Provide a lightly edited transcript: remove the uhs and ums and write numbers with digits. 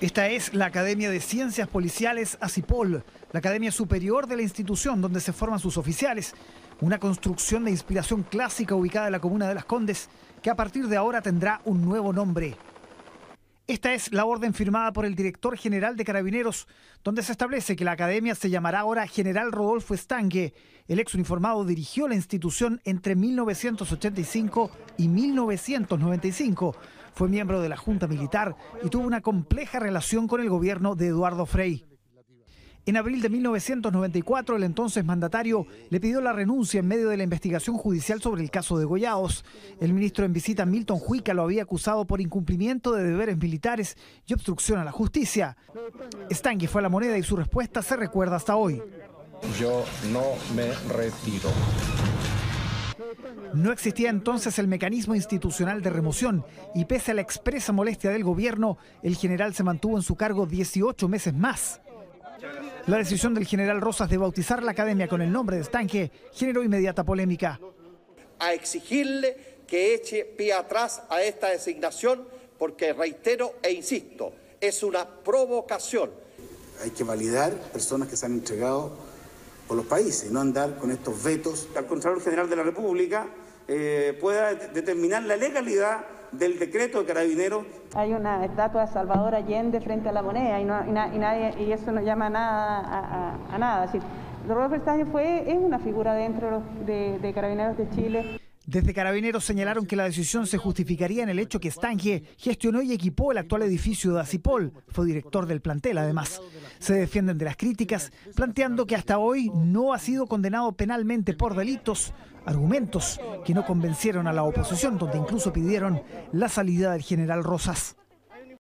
Esta es la Academia de Ciencias Policiales ACIPOL, la academia superior de la institución donde se forman sus oficiales, una construcción de inspiración clásica ubicada en la comuna de Las Condes, que a partir de ahora tendrá un nuevo nombre. Esta es la orden firmada por el director general de Carabineros, donde se establece que la academia se llamará ahora General Rodolfo Stange. El exuniformado dirigió la institución entre 1985 y 1995. Fue miembro de la Junta Militar y tuvo una compleja relación con el gobierno de Eduardo Frei. En abril de 1994, el entonces mandatario le pidió la renuncia en medio de la investigación judicial sobre el caso de Goyados. El ministro en visita, Milton Juica, lo había acusado por incumplimiento de deberes militares y obstrucción a la justicia. Stange fue a la moneda y su respuesta se recuerda hasta hoy. Yo no me retiro. No existía entonces el mecanismo institucional de remoción y pese a la expresa molestia del gobierno, el general se mantuvo en su cargo 18 meses más. La decisión del general Rosas de bautizar la academia con el nombre de Stange generó inmediata polémica. A exigirle que eche pie atrás a esta designación porque, reitero e insisto, es una provocación. Hay que validar personas que se han entregado por los países, no andar con estos vetos. El Contralor General de la República pueda determinar la legalidad del decreto de Carabineros. Hay una estatua de Salvador Allende frente a la moneda y eso no llama nada a nada. Es decir, Rodolfo Stange es una figura dentro de Carabineros de Chile. Desde Carabineros señalaron que la decisión se justificaría en el hecho que Stange gestionó y equipó el actual edificio de ACIPOL. Fue director del plantel, además. Se defienden de las críticas, planteando que hasta hoy no ha sido condenado penalmente por delitos, argumentos que no convencieron a la oposición, donde incluso pidieron la salida del general Rosas.